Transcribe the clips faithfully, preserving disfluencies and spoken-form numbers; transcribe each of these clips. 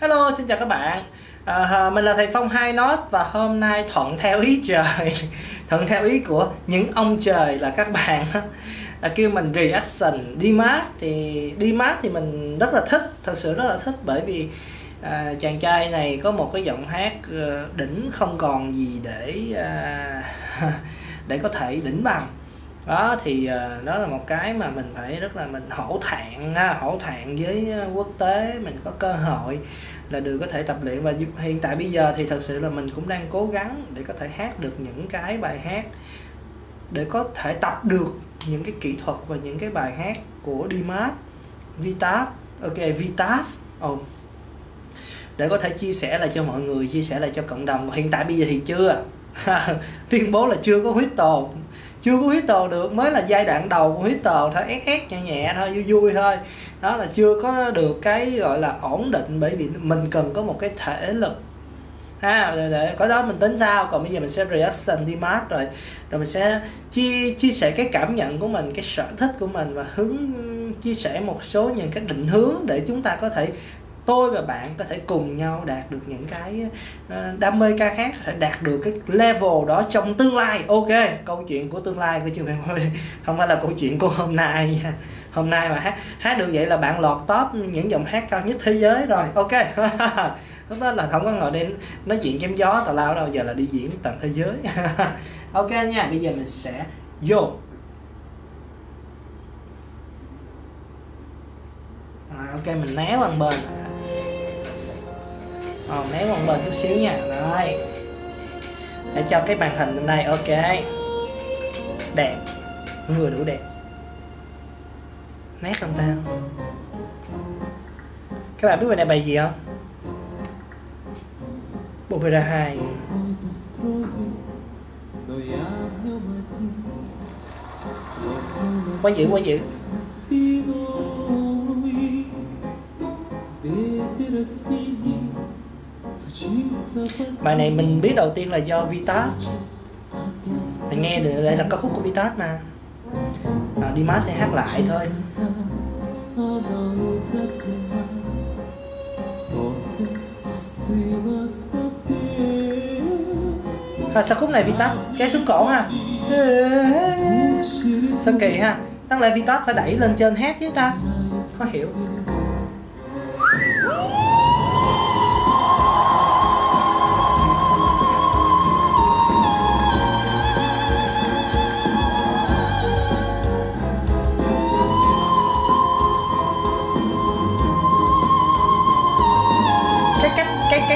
Hello, xin chào các bạn. À, mình là thầy Phong Hai Nốt và hôm nay thuận theo ý trời, thuận theo ý của những ông trời là các bạn à, kêu mình reaction Dimas thì Dimas thì mình rất là thích, thật sự rất là thích, bởi vì à, chàng trai này có một cái giọng hát đỉnh không còn gì để à, để có thể đỉnh bằng. Đó thì đó là một cái mà mình phải rất là mình hổ thẹn hổ thẹn với quốc tế, mình có cơ hội là được có thể tập luyện, và hiện tại bây giờ thì thật sự là mình cũng đang cố gắng để có thể hát được những cái bài hát, để có thể tập được những cái kỹ thuật và những cái bài hát của Dimas Vitas, ok Vitas oh. để có thể chia sẻ lại cho mọi người, chia sẻ lại cho cộng đồng. Hiện tại bây giờ thì chưa tuyên bố là chưa có huyết tổ chưa có huyết tờ được, mới là giai đoạn đầu của huyết tờ thôi, ép ép nhẹ nhẹ thôi, vui vui thôi. Đó là chưa có được cái gọi là ổn định, bởi vì mình cần có một cái thể lực ha, để, để có đó mình tính sao. Còn bây giờ mình sẽ reaction Dimas rồi rồi mình sẽ chia chia sẻ cái cảm nhận của mình, cái sở thích của mình, và hướng chia sẻ một số những cái định hướng để chúng ta có thể, tôi và bạn có thể cùng nhau đạt được những cái đam mê ca hát, để đạt được cái level đó trong tương lai. Ok, câu chuyện của tương lai của chương trình không phải là câu chuyện của hôm nay nha. Hôm nay mà hát hát được vậy là bạn lọt top những giọng hát cao nhất thế giới rồi. Ok, lúc đó là không có ngồi đây nói chuyện chém gió tào lao đâu, giờ là đi diễn tận thế giới. Ok nha, bây giờ mình sẽ vô. À, ok, mình né qua bên. Ờ, né qua bên chút xíu nha. Rồi. Để cho cái màn hình bên này, ok. Đẹp. Vừa đủ đẹp. Nét không ta? Các bạn biết bài này bài gì không? Opera hai. Quá dữ, quá dữ. Bài này mình biết đầu tiên là do Vitas. Mình nghe được đây là ca khúc của Vitas mà. À, Dimas sẽ hát lại thôi. À, sao khúc này Vitas kéo xuống cổ ha. Sao kỳ ha. Tăng lại Vitas phải đẩy lên trên hát chứ ta. Khó hiểu.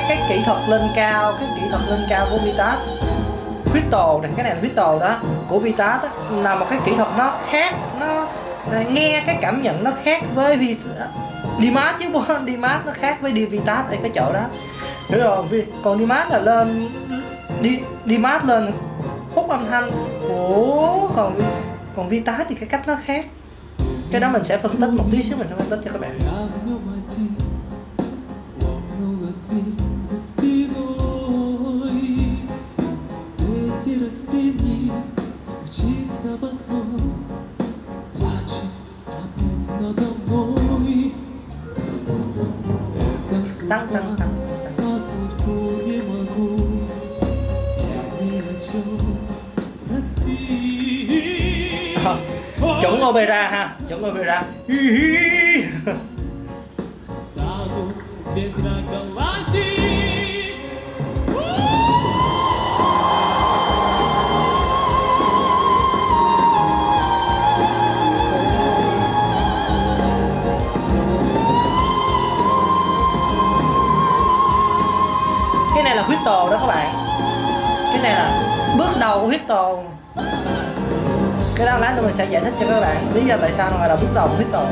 Cái kỹ thuật lên cao, cái kỹ thuật lên cao của Vitas, huyết tổ này, cái này là huyết tổ đó của Vitas đó, là một cái kỹ thuật nó khác, nó nghe cái cảm nhận nó khác với Dimas chứ không, Dimas nó khác với Vitas ở cái chỗ đó, hiểu không? Còn Dimas là lên, đi Dimas lên hút âm thanh của, còn còn Vitas thì cái cách nó khác. Cái đó mình sẽ phân tích một tí xíu, mình sẽ phân tích cho các bạn. Tăng, tăng, tăng. À, chuẩn opera ha, chuẩn opera. Cái này là huyết tồ đó các bạn. Cái này là bước đầu của huyết tồ. Cái đó lát nữa mình sẽ giải thích cho các bạn lý do tại sao nó gọi là bước đầu của huyết tồ.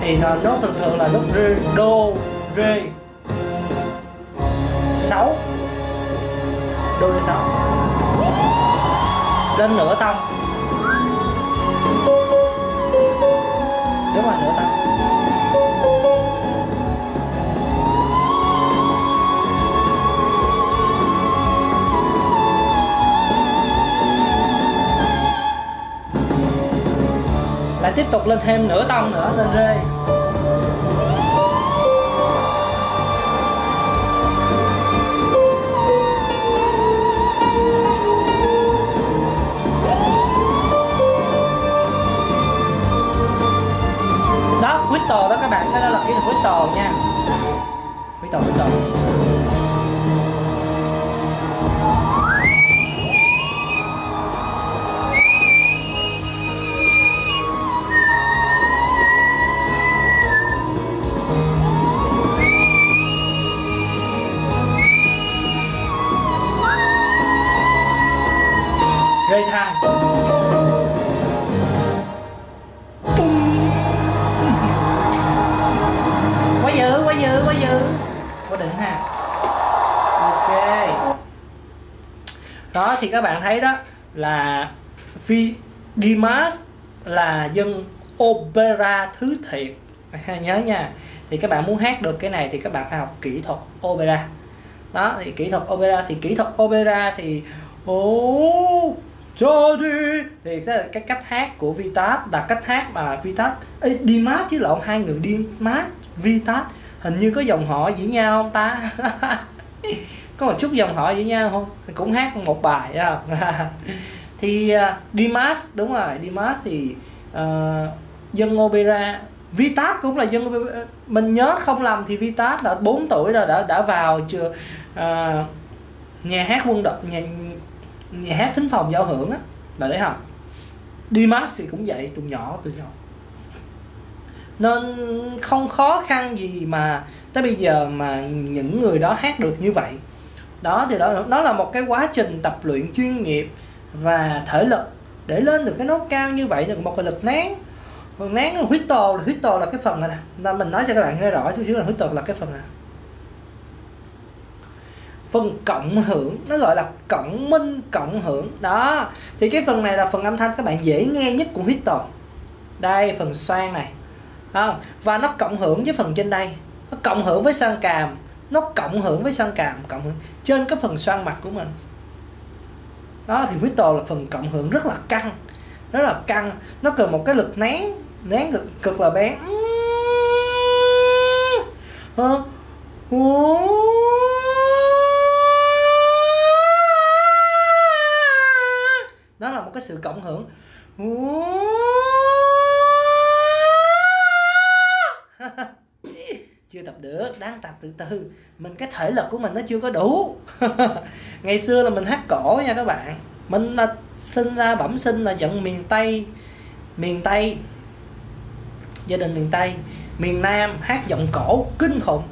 Thì nó, nó thường thường là nốt rê, đô, rê sáu, đô rê sáu lên nửa tông. Đúng rồi, nửa tông. Lại tiếp tục lên thêm nửa tông nữa, lên rê. đó là kỹ thuật quýt tồ nha. Quýt tồ, quýt tồ. Rơi thang. Quá dữ, quá dữ, quá dữ. Quá đỉnh ha. Ok. Đó thì các bạn thấy đó là Phi Dimas là dân opera thứ thiệt. Nhớ nha. Thì các bạn muốn hát được cái này thì các bạn phải học kỹ thuật opera. Đó thì kỹ thuật opera thì kỹ thuật opera thì oh, cho đi thì cái, cái cách hát của Vitas là cách hát mà Vitas ấy Dimas chứ lộn, hai người Dimas Vitas hình như có dòng họ với nhau không ta? Có một chút dòng họ với nhau không? Thì cũng hát một bài đó. Thì uh, Dimas đúng rồi, Dimas thì uh, dân opera. Vitas cũng là dân opera. Mình nhớ không lầm thì Vitas là bốn tuổi rồi đã đã vào chưa uh, nhà hát quân đội, nhà nhà hát thính phòng giao hưởng á là để học. Dimas thì cũng vậy, từ nhỏ từ nhỏ nên không khó khăn gì mà tới bây giờ mà những người đó hát được như vậy. Đó thì đó nó là một cái quá trình tập luyện chuyên nghiệp và thể lực để lên được cái nốt cao như vậy, được một cái lực nén. Còn nén là huyết tồ, huyết tồ là cái phần này nè, mình nói cho các bạn nghe rõ chút xíu là huyết tồ là cái phần này, phần cộng hưởng, nó gọi là cộng minh cộng hưởng. Đó thì cái phần này là phần âm thanh các bạn dễ nghe nhất của hít tồn đây, phần xoang này không, và nó cộng hưởng với phần trên đây, nó cộng hưởng với xoang càm, nó cộng hưởng với xoang càm, cộng hưởng trên cái phần xoang mặt của mình. Đó thì hít tồn là phần cộng hưởng rất là căng, rất là căng, nó cần một cái lực nén, nén cực, cực là bén. Đó là một cái sự cộng hưởng. Chưa tập được, đang tập từ từ. Mình cái thể lực của mình nó chưa có đủ. Ngày xưa là mình hát cổ nha các bạn. Mình là sinh ra bẩm sinh là dân miền Tây. Miền Tây, gia đình miền Tây. Miền Nam hát giọng cổ kinh khủng.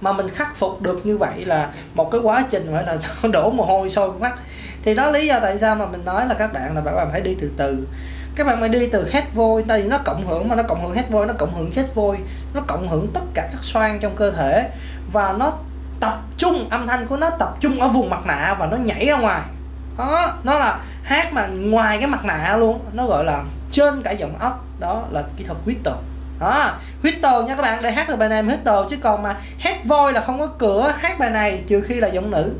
Mà mình khắc phục được như vậy là một cái quá trình gọi là đổ mồ hôi sôi mắt. Thì đó lý do tại sao mà mình nói là các bạn là các bạn phải đi từ từ. Các bạn phải đi từ hét vôi, tại vì nó cộng hưởng mà, nó cộng hưởng hét vôi, nó cộng hưởng chết vôi, nó cộng hưởng tất cả các xoang trong cơ thể. Và nó tập trung, âm thanh của nó tập trung ở vùng mặt nạ và nó nhảy ra ngoài. Đó, nó là hát mà ngoài cái mặt nạ luôn, nó gọi là trên cả giọng ốc. Đó là kỹ thuật whistle. Đó, whistle nha các bạn, để hát được bài này mình whistle. Chứ còn mà hét vôi là không có cửa hát bài này, trừ khi là giọng nữ.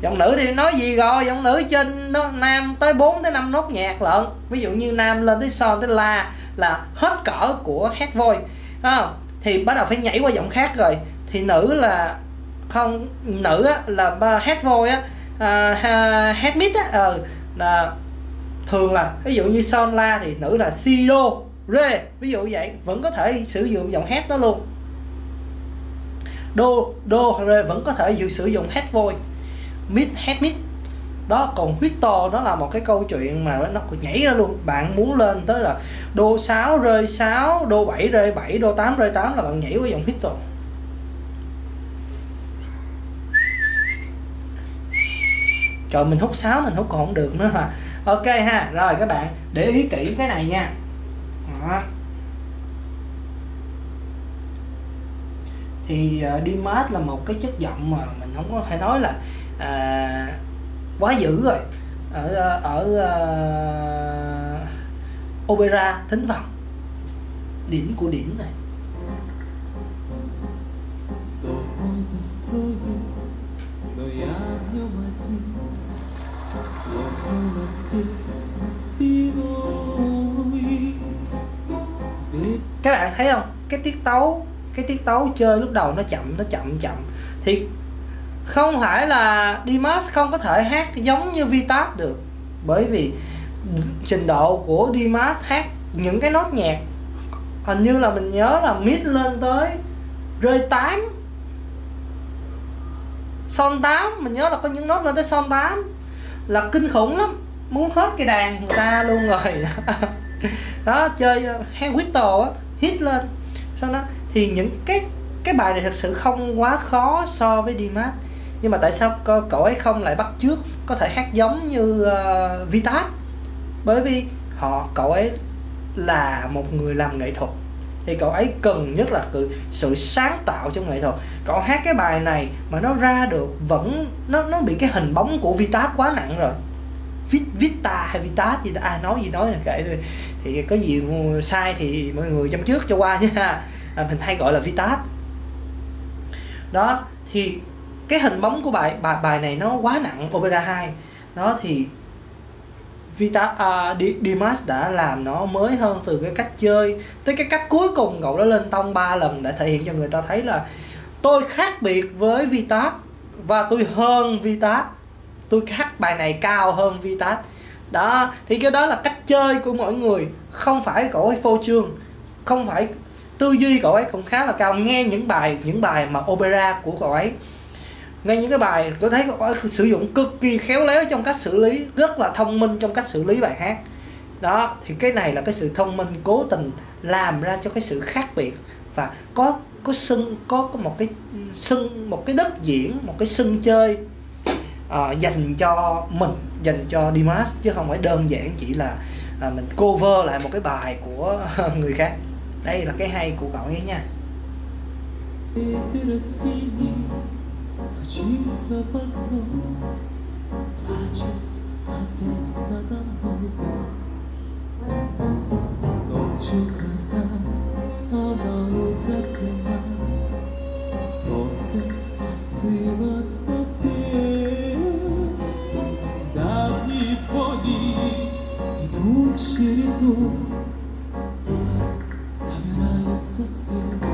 Giọng nữ thì nói gì rồi, giọng nữ trên nó nam tới bốn tới năm nốt nhạc lận. Ví dụ như nam lên tới son tới la là hết cỡ của hát voi à, thì bắt đầu phải nhảy qua giọng khác rồi. Thì nữ là không, nữ á, là hát voi á, à, hát mít á, à, là thường là ví dụ như son la thì nữ là si đô rê, ví dụ vậy. Vẫn có thể sử dụng giọng hát đó luôn, đô đô rê vẫn có thể sử dụng hát voi, mid head mid. Đó còn whistle nó là một cái câu chuyện mà nó nhảy ra luôn. Bạn muốn lên tới là đô sáu rơi sáu, đô bảy rơi bảy, đô tám rơi tám là bạn nhảy với dòng whistle. Trời, mình hút sáu mình hút còn không được nữa hả? Ok ha, rồi các bạn để ý kỹ cái này nha. Đó. Thì uh, Dimas là một cái chất giọng mà mình không có thể nói là à, quá dữ rồi ở ở uh, opera thính phòng, đỉnh của đỉnh này. Các bạn thấy không, cái tiết tấu cái tiết tấu chơi lúc đầu nó chậm nó chậm chậm thì không phải là Dimas không có thể hát giống như Vitas được, bởi vì trình độ của Dimas hát những cái nốt nhạc hình như là mình nhớ là mid lên tới rơi tám, son tám, mình nhớ là có những nốt lên tới son tám là kinh khủng lắm, muốn hết cái đàn người ta luôn rồi. Đó, chơi hand whistle á, hit lên sau đó thì những cái cái bài này thật sự không quá khó so với Dmat, nhưng mà tại sao cậu ấy không lại bắt chước có thể hát giống như uh, Vitas, bởi vì họ cậu ấy là một người làm nghệ thuật thì cậu ấy cần nhất là sự, sự sáng tạo trong nghệ thuật. Cậu hát cái bài này mà nó ra được vẫn nó nó bị cái hình bóng của Vitas quá nặng rồi. Vita hay Vitas gì đó, à, nói gì nói là kệ thôi, thì có gì sai thì mọi người châm trước cho qua nha, à, mình hay gọi là Vitas. Đó thì cái hình bóng của bài bài bài này nó quá nặng opera hai. Đó thì Vitas, uh, Dmas đã làm nó mới hơn từ cái cách chơi tới cái cách cuối cùng. Cậu đã lên tông ba lần để thể hiện cho người ta thấy là tôi khác biệt với Vitas và tôi hơn Vitas, tôi hát bài này cao hơn Vitas. Đó thì cái đó là cách chơi của mỗi người, không phải cậu ấy phô trương, không phải tư duy cậu ấy cũng khá là cao. Nghe những bài những bài mà opera của cậu ấy, ngay những cái bài tôi thấy cậu ấy sử dụng cực kỳ khéo léo trong cách xử lý, rất là thông minh trong cách xử lý bài hát. Đó thì cái này là cái sự thông minh cố tình làm ra cho cái sự khác biệt, và có có sân có, có một cái sân một cái đất diễn, một cái sân chơi à, dành cho mình, dành cho Dmas, chứ không phải đơn giản chỉ là à, mình cover lại một cái bài của người khác. Đây là cái hay của cậu ấy nha. Стучится в окно, плачет опять надо мной. Ночью гроза, а на утро крыла. Солнце остыло совсем. Давние пони идут чередой. Пусть собираются все.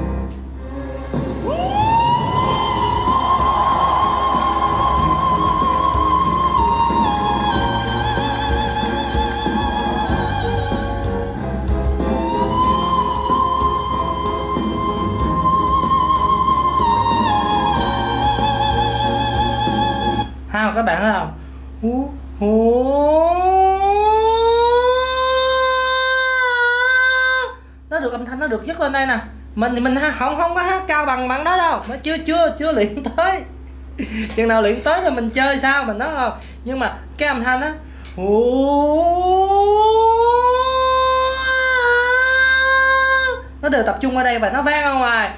Hao các bạn thấy không? Hú hú nó được âm thanh, nó được dứt lên đây nè. Mình thì mình không không có hát cao bằng bạn đó đâu, nó chưa chưa chưa luyện tới. Chừng nào luyện tới rồi mình chơi sao mình nói không. Nhưng mà cái âm thanh á, nó đều tập trung ở đây và nó vang ra ngoài.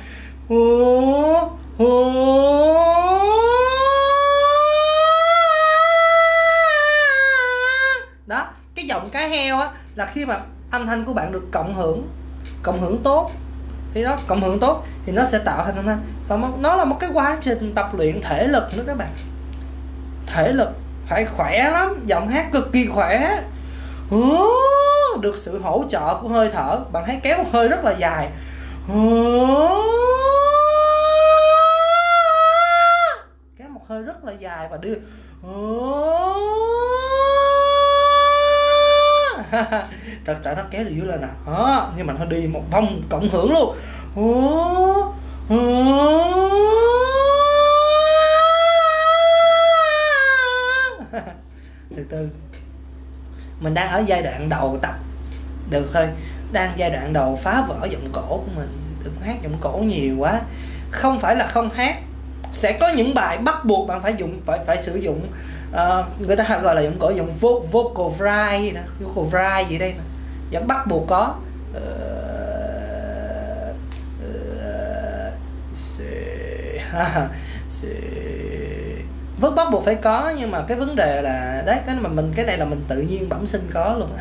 Đó, cái giọng cá heo á là khi mà âm thanh của bạn được cộng hưởng, cộng hưởng tốt thì nó cộng hưởng tốt thì nó sẽ tạo thành âm thanh, và nó là một cái quá trình tập luyện thể lực nữa các bạn. Thể lực phải khỏe lắm, giọng hát cực kỳ khỏe, được sự hỗ trợ của hơi thở, bạn thấy kéo một hơi rất là dài. Kéo một hơi rất là dài và đưa thật tại nó kéo được dưới lên nè, nhưng mà nó đi một vòng cộng hưởng luôn. Từ từ, mình đang ở giai đoạn đầu tập được thôi, đang giai đoạn đầu phá vỡ giọng cổ của mình, đừng hát giọng cổ nhiều quá. Không phải là không hát, sẽ có những bài bắt buộc bạn phải dùng phải phải sử dụng. À, người ta gọi là giọng cổ, giọng vo, vocal fry gì đó, vocal fry gì đây nè, giọng bắt buộc có vẫn bắt buộc phải có, nhưng mà cái vấn đề là đấy, cái mà mình cái này là mình tự nhiên bẩm sinh có luôn.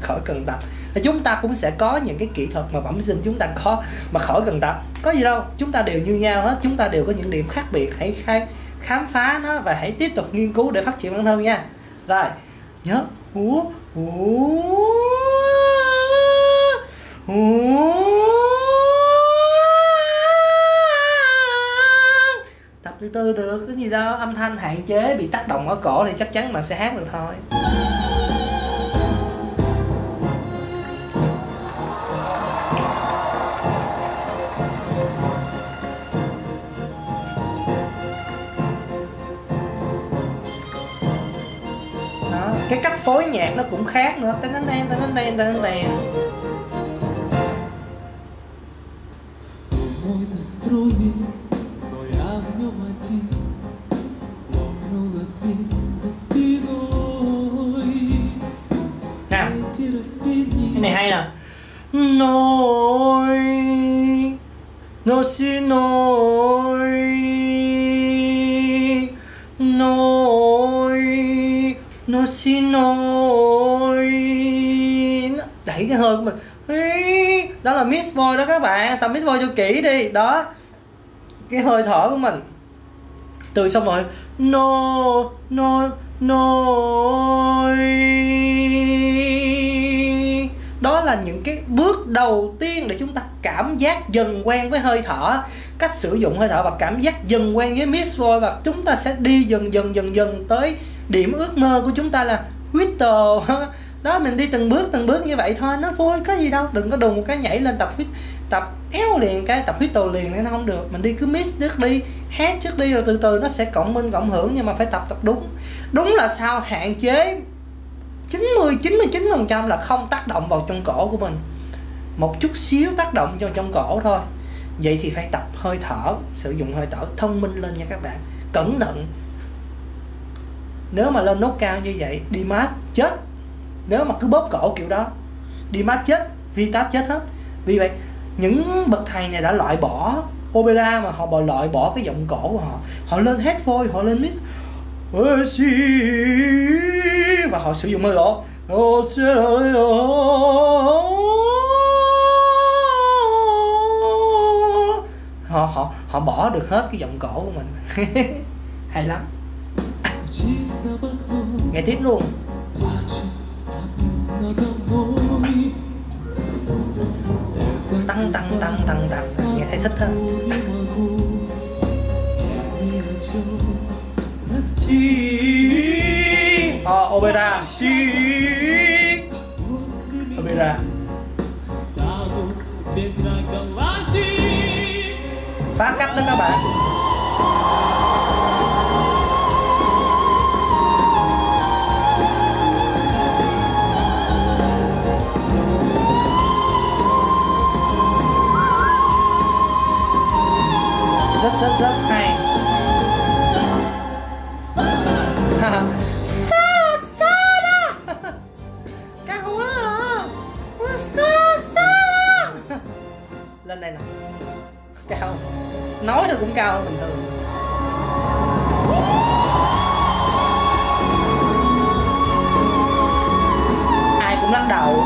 Khỏi cần tập. Chúng ta cũng sẽ có những cái kỹ thuật mà bẩm sinh chúng ta có mà khỏi cần tập, có gì đâu, chúng ta đều như nhau hết, chúng ta đều có những điểm khác biệt. Hãy khai khám phá nó và hãy tiếp tục nghiên cứu để phát triển bản thân nha. Rồi nhớ hú hú hú, tập từ từ được, cái gì đó âm thanh hạn chế bị tác động ở cổ thì chắc chắn bạn sẽ hát được thôi. cái cách phối nhạc nó cũng khác nữa. Nào, cái này hay nào. Nói nó xin nói nói nó xin nói, đẩy cái hơi của mình. Đó là mid voice đó các bạn, tập mid voice cho kỹ đi đó, cái hơi thở của mình. Từ xong rồi no no nói, đó là những cái bước đầu tiên để chúng ta cảm giác dần quen với hơi thở, cách sử dụng hơi thở và cảm giác dần quen với mid voice, và chúng ta sẽ đi dần dần dần dần tới điểm ước mơ của chúng ta là whistle. Đó, mình đi từng bước từng bước như vậy thôi, nó vui có gì đâu. Đừng có đùng một cái nhảy lên tập tập éo liền, cái tập whistle liền nên nó không được. Mình đi cứ mix trước đi, hát trước đi, rồi từ từ nó sẽ cộng minh cộng hưởng, nhưng mà phải tập tập đúng. Đúng là sao hạn chế chín mươi, chín mươi chín phần trăm là không tác động vào trong cổ của mình, một chút xíu tác động vào trong cổ thôi. Vậy thì phải tập hơi thở, sử dụng hơi thở thông minh lên nha các bạn, cẩn thận. Nếu mà lên nốt cao như vậy đi mát chết, nếu mà cứ bóp cổ kiểu đó đi mát chết, vi tát chết hết. Vì vậy những bậc thầy này đã loại bỏ opera mà họ bỏ loại bỏ cái giọng cổ của họ, họ lên hết phôi, họ lên mít và họ sử dụng hơi thở. Họ họ họ bỏ được hết cái giọng cổ của mình. Hay lắm. Nghe tiếp luôn. Tăng tăng tăng tăng tăng, nghe thấy thích hơn. Ờ, opera si opera phá cách đó các bạn. Rất rất rất hay. Sao sao đó. Cao quá hả? Sao sao đó. Lên đây nè. Cao. Nói thì cũng cao hơn bình thường. Ai cũng lắc đầu.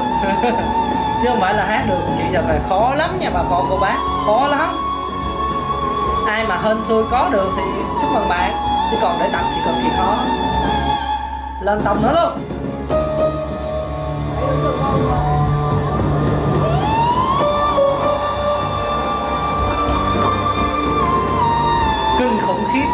Chứ không phải là hát được chị giờ này khó lắm nha bà con cô bác, khó lắm. Ai mà hên xui có được thì chúc mừng bạn, chứ còn để tập thì cực kỳ khó. Lên tầm nữa luôn. Kinh khủng khiếp.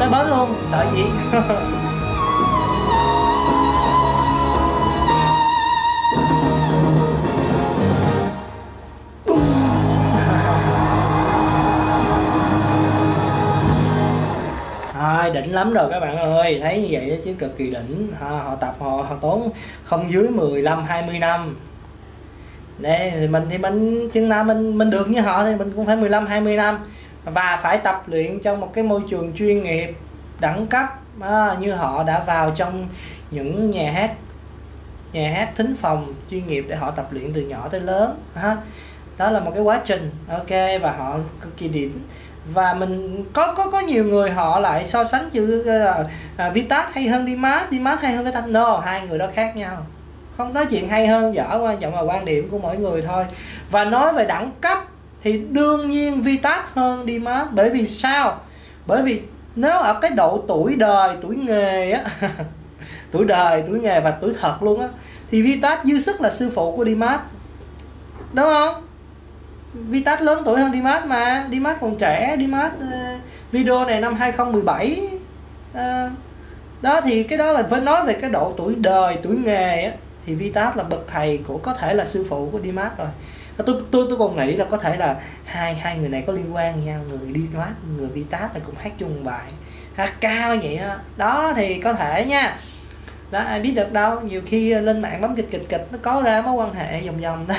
Tới bến luôn, sợ gì. À, đỉnh lắm rồi các bạn ơi, thấy như vậy chứ cực kỳ đỉnh. À, họ tập họ, họ tốn không dưới mười lăm, hai mươi năm. Đây thì mình thì mình chừng nào mình mình được như họ thì mình cũng phải mười lăm, hai mươi năm, và phải tập luyện trong một cái môi trường chuyên nghiệp đẳng cấp. À, như họ đã vào trong những nhà hát nhà hát thính phòng chuyên nghiệp để họ tập luyện từ nhỏ tới lớn. À, đó là một cái quá trình, ok, và họ cực kỳ điểm. Và mình có có có nhiều người họ lại so sánh chữ à, Vitas hay hơn Dimas, Dimas hay hơn cái thanh đô, hai người đó khác nhau, không có chuyện hay hơn dở, quan trọng là quan điểm của mỗi người thôi. Và nói về đẳng cấp thì đương nhiên Vitas hơn Dimas. Bởi vì sao? Bởi vì nếu ở cái độ tuổi đời, tuổi nghề á, tuổi đời, tuổi nghề và tuổi thật luôn á, thì Vitas dư sức là sư phụ của Dimas. đúng không? Vitas lớn tuổi hơn Dimas mà, Dimas còn trẻ, Dimas uh, video này năm hai không một bảy uh, đó, thì cái đó là vẫn nói về cái độ tuổi đời, tuổi nghề á, thì Vitas là bậc thầy của, có thể là sư phụ của Dimas rồi. Tôi tôi tôi còn nghĩ là có thể là hai hai người này có liên quan nhau, người Dimas, người Vitas thì cũng hát chung bài, hát cao vậy đó. Đó thì có thể nha. Đó, ai biết được đâu, nhiều khi lên mạng bấm kịch kịch kịch nó có ra mối quan hệ vòng vòng đó.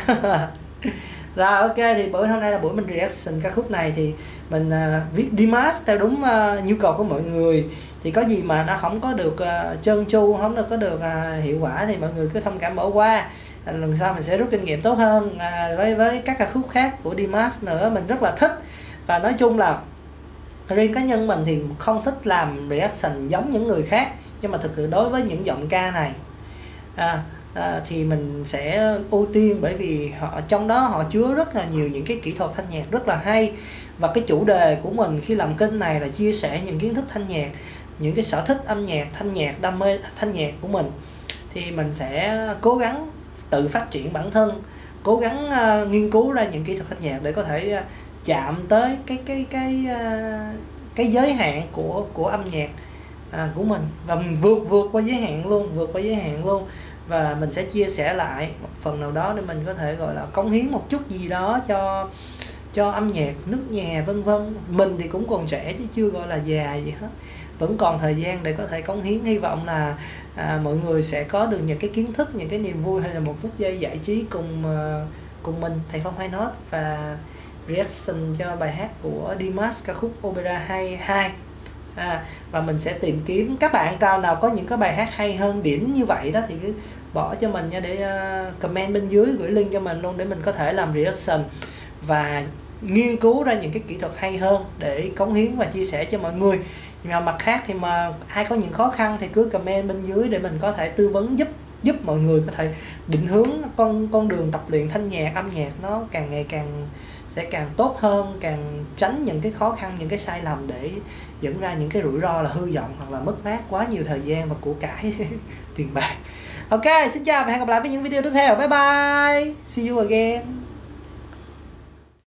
Rồi ok, thì buổi hôm nay là buổi mình reaction ca khúc này, thì mình uh, viết Dimas theo đúng uh, nhu cầu của mọi người. Thì có gì mà nó không có được uh, trơn tru, không được có được uh, hiệu quả thì mọi người cứ thông cảm bỏ qua. Lần sau mình sẽ rút kinh nghiệm tốt hơn uh, với với các ca khúc khác của Dimas nữa, mình rất là thích. Và nói chung là riêng cá nhân mình thì không thích làm reaction giống những người khác, nhưng mà thực sự đối với những giọng ca này à, à, thì mình sẽ ưu tiên, bởi vì họ trong đó họ chứa rất là nhiều những cái kỹ thuật thanh nhạc rất là hay. Và cái chủ đề của mình khi làm kênh này là chia sẻ những kiến thức thanh nhạc, những cái sở thích âm nhạc, thanh nhạc, đam mê thanh nhạc của mình. Thì mình sẽ cố gắng tự phát triển bản thân, cố gắng uh, nghiên cứu ra những kỹ thuật thanh nhạc để có thể uh, chạm tới cái cái cái uh, cái giới hạn của của âm nhạc À, của mình, và mình vượt vượt qua giới hạn luôn, vượt qua giới hạn luôn. Và mình sẽ chia sẻ lại một phần nào đó để mình có thể gọi là cống hiến một chút gì đó cho cho âm nhạc nước nhà, vân vân. Mình thì cũng còn trẻ chứ chưa gọi là già gì hết, vẫn còn thời gian để có thể cống hiến. Hy vọng là à, mọi người sẽ có được những cái kiến thức, những cái niềm vui hay là một phút giây giải trí cùng uh, cùng mình, thầy Phong Hai Nốt, và reaction cho bài hát của Dimas ca khúc Opera hai hai. À, và mình sẽ tìm kiếm các bạn cao nào có những cái bài hát hay hơn điểm như vậy đó thì cứ bỏ cho mình nha, để uh, comment bên dưới, gửi link cho mình luôn để mình có thể làm reaction và nghiên cứu ra những cái kỹ thuật hay hơn để cống hiến và chia sẻ cho mọi người. Mà mặt khác thì mà ai có những khó khăn thì cứ comment bên dưới để mình có thể tư vấn giúp giúp mọi người có thể định hướng con con đường tập luyện thanh nhạc, âm nhạc nó càng ngày càng sẽ càng tốt hơn, càng tránh những cái khó khăn, những cái sai lầm để dẫn ra những cái rủi ro là hư vọng hoặc là mất mát quá nhiều thời gian và của cải tiền bạc. Ok, xin chào và hẹn gặp lại với những video tiếp theo. Bye bye. See you again.